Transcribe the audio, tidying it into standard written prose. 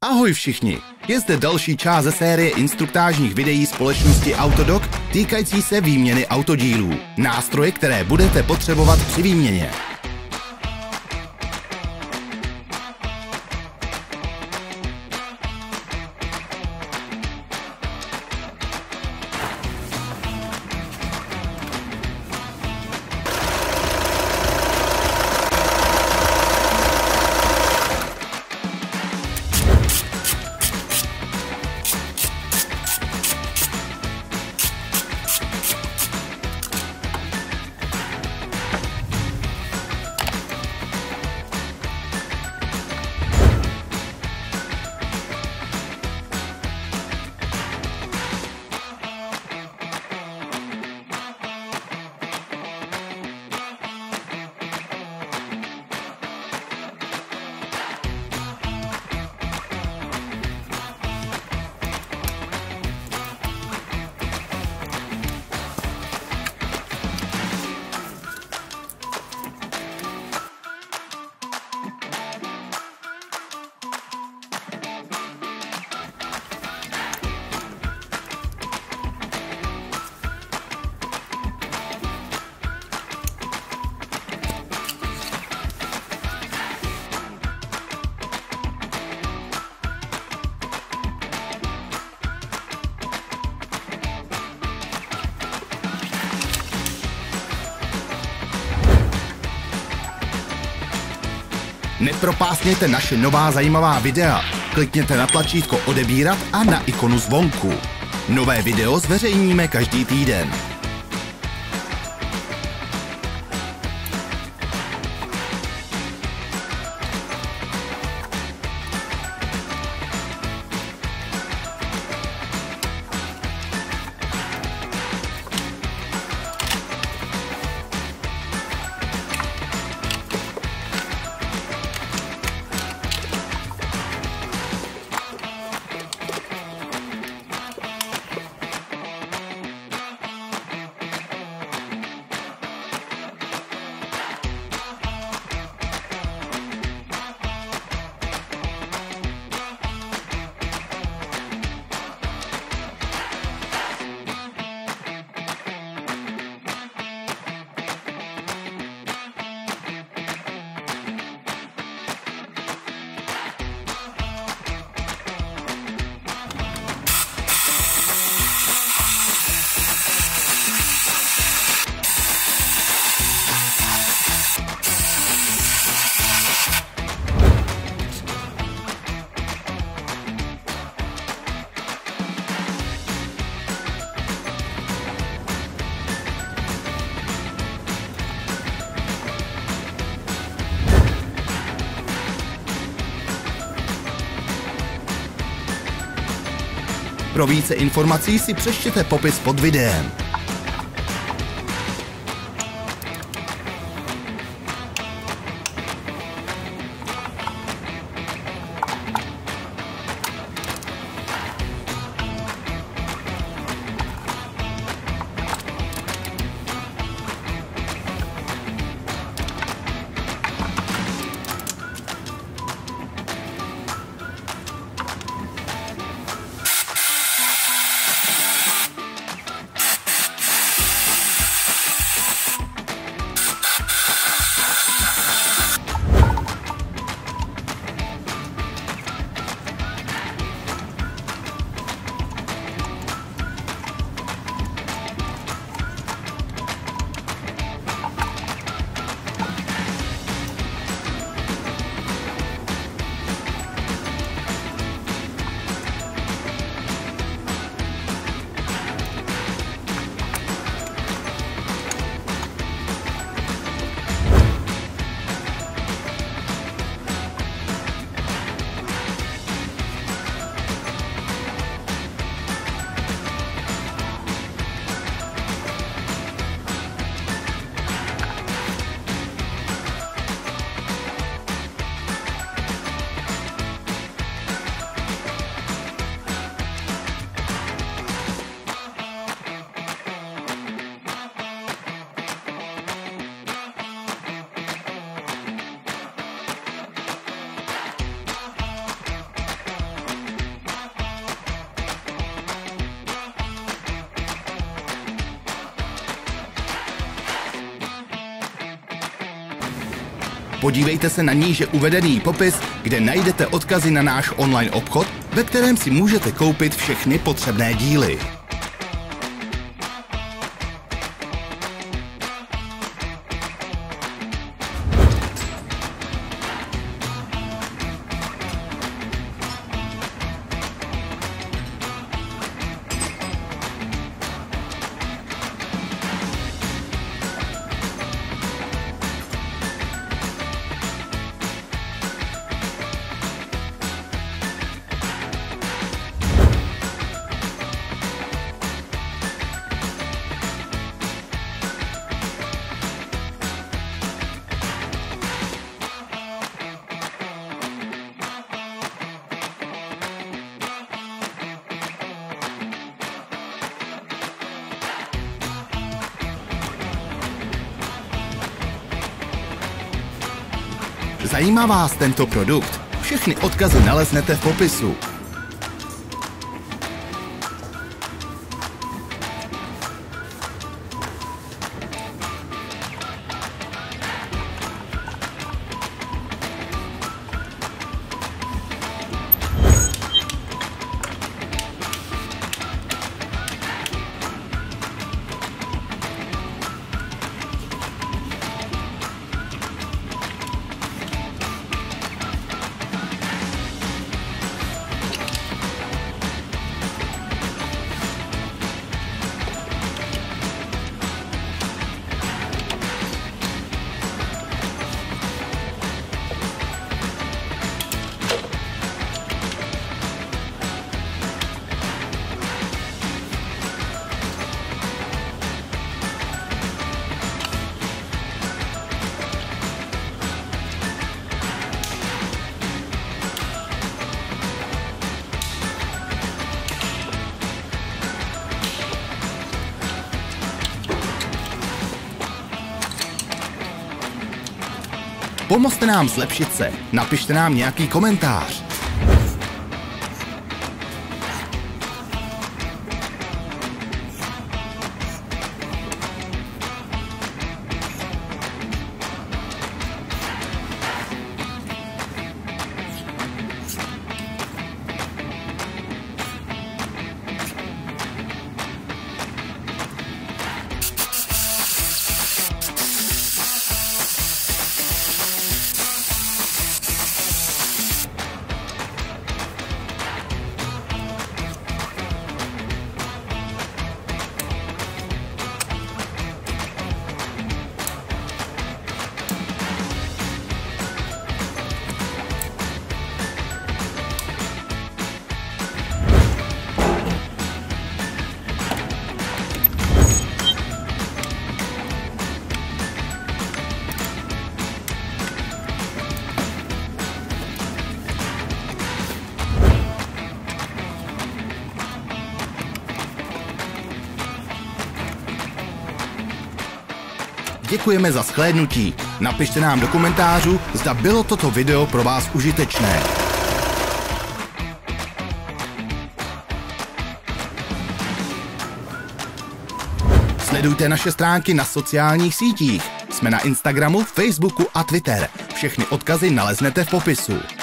Ahoj všichni! Je zde další část ze série instruktážních videí společnosti Autodoc týkající se výměny autodílů. Nástroje, které budete potřebovat při výměně. Nepropásněte naše nová zajímavá videa. Klikněte na tlačítko odebírat a na ikonu zvonku. Nové video zveřejníme každý týden. Pro více informací si přečtěte popis pod videem. Podívejte se na níže uvedený popis, kde najdete odkazy na náš online obchod, ve kterém si můžete koupit všechny potřebné díly. Zajímá vás tento produkt? Všechny odkazy naleznete v popisu. Pomozte nám zlepšit se, napište nám nějaký komentář. Děkujeme za shlédnutí. Napište nám do komentářů, zda bylo toto video pro vás užitečné. Sledujte naše stránky na sociálních sítích. Jsme na Instagramu, Facebooku a Twitter. Všechny odkazy naleznete v popisu.